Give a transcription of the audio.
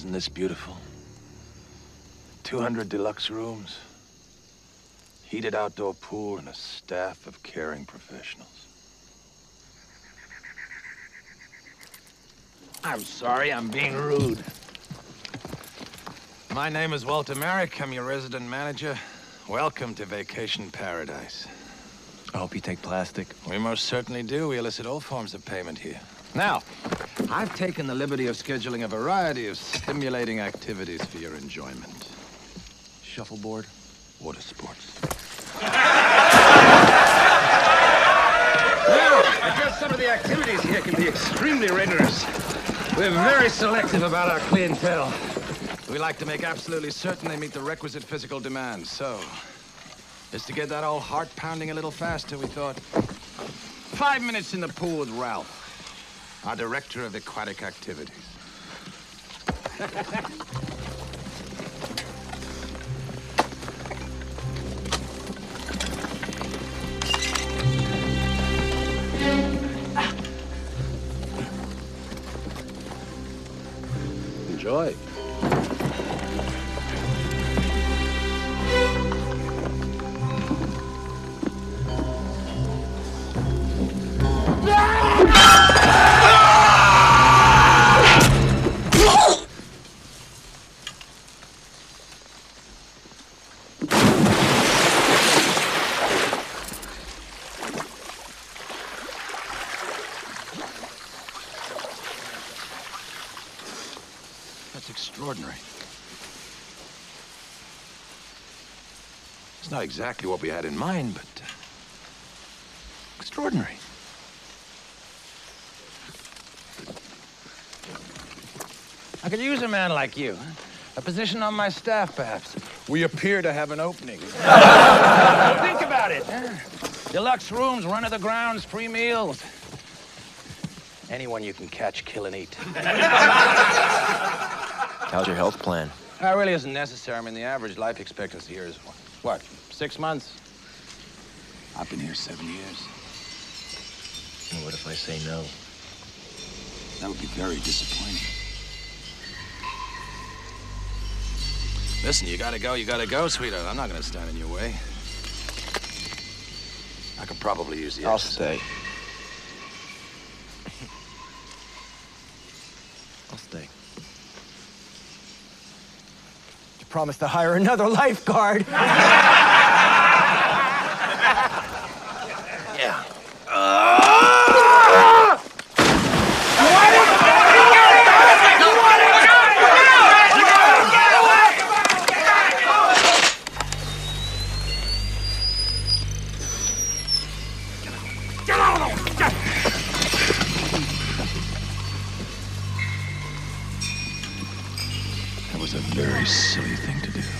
Isn't this beautiful? 200 deluxe rooms, heated outdoor pool, and a staff of caring professionals. I'm sorry, I'm being rude. My name is Walter Merrick. I'm your resident manager. Welcome to Vacation Paradise. I hope you take plastic. We most certainly do. We elicit all forms of payment here. Now, I've taken the liberty of scheduling a variety of stimulating activities for your enjoyment. Shuffleboard, water sports. Well, I guess some of the activities here can be extremely rigorous. We're very selective about our clientele. We like to make absolutely certain they meet the requisite physical demands, so... just to get that old heart pounding a little faster, we thought 5 minutes in the pool with Ralph, our director of aquatic activities. Enjoy. That's extraordinary. It's not exactly what we had in mind, but extraordinary. I could use a man like you. Huh? A position on my staff, perhaps. We appear to have an opening. Think about it. Huh? Deluxe rooms, run of the grounds, free meals. Anyone you can catch, kill, and eat. How's your health plan? That really isn't necessary. I mean, the average life expectancy here is, what, 6 months? I've been here 7 years. And what if I say no? That would be very disappointing. Listen, you gotta go, sweetheart. I'm not gonna stand in your way. I could probably use the exercise. I'll stay. Promised to hire another lifeguard. Yeah. That was a very silly thing to do.